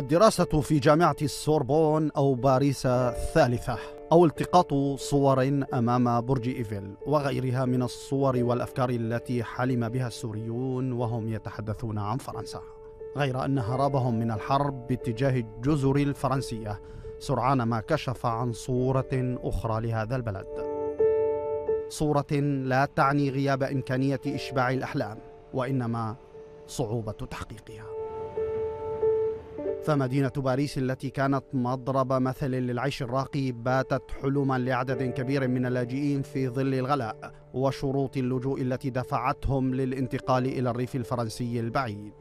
الدراسة في جامعة السوربون أو باريس الثالثة أو التقاط صور أمام برج إيفل وغيرها من الصور والأفكار التي حلم بها السوريون وهم يتحدثون عن فرنسا، غير أن هربهم من الحرب باتجاه الجزر الفرنسية سرعان ما كشف عن صورة أخرى لهذا البلد، صورة لا تعني غياب إمكانية إشباع الأحلام وإنما صعوبة تحقيقها. فمدينة باريس التي كانت مضرب مثل للعيش الراقي باتت حلما لعدد كبير من اللاجئين في ظل الغلاء وشروط اللجوء التي دفعتهم للانتقال إلى الريف الفرنسي البعيد.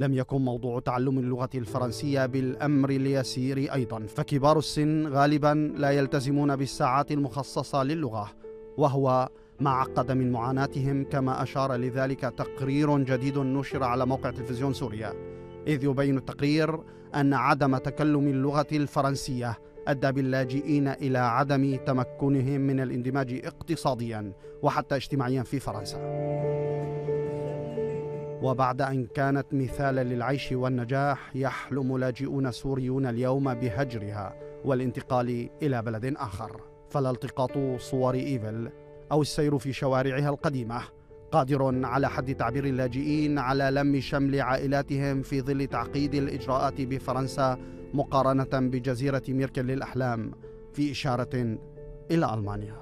لم يكن موضوع تعلم اللغة الفرنسية بالأمر اليسير أيضا، فكبار السن غالبا لا يلتزمون بالساعات المخصصة للغة، وهو ما عقد من معاناتهم، كما أشار لذلك تقرير جديد نشر على موقع تلفزيون سوريا، إذ يبين التقرير أن عدم تكلم اللغة الفرنسية أدى باللاجئين إلى عدم تمكنهم من الاندماج اقتصاديا وحتى اجتماعيا في فرنسا. وبعد أن كانت مثالا للعيش والنجاح، يحلم لاجئون سوريون اليوم بهجرها والانتقال إلى بلد آخر، فلا التقاط صور إيفل أو السير في شوارعها القديمة قادر على حد تعبير اللاجئين على لم شمل عائلاتهم في ظل تعقيد الإجراءات بفرنسا مقارنة بجزيرة ميركل للأحلام، في إشارة إلى ألمانيا.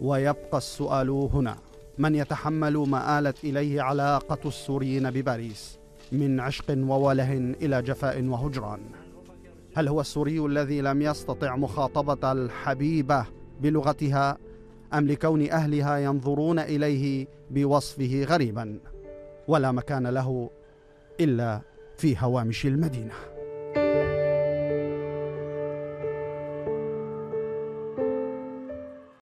ويبقى السؤال هنا، من يتحمل ما آلت إليه علاقة السوريين بباريس من عشق ووله إلى جفاء وهجران؟ هل هو السوري الذي لم يستطع مخاطبة الحبيبة بلغتها، أم لكون أهلها ينظرون إليه بوصفه غريبا ولا مكان له إلا في هوامش المدينة؟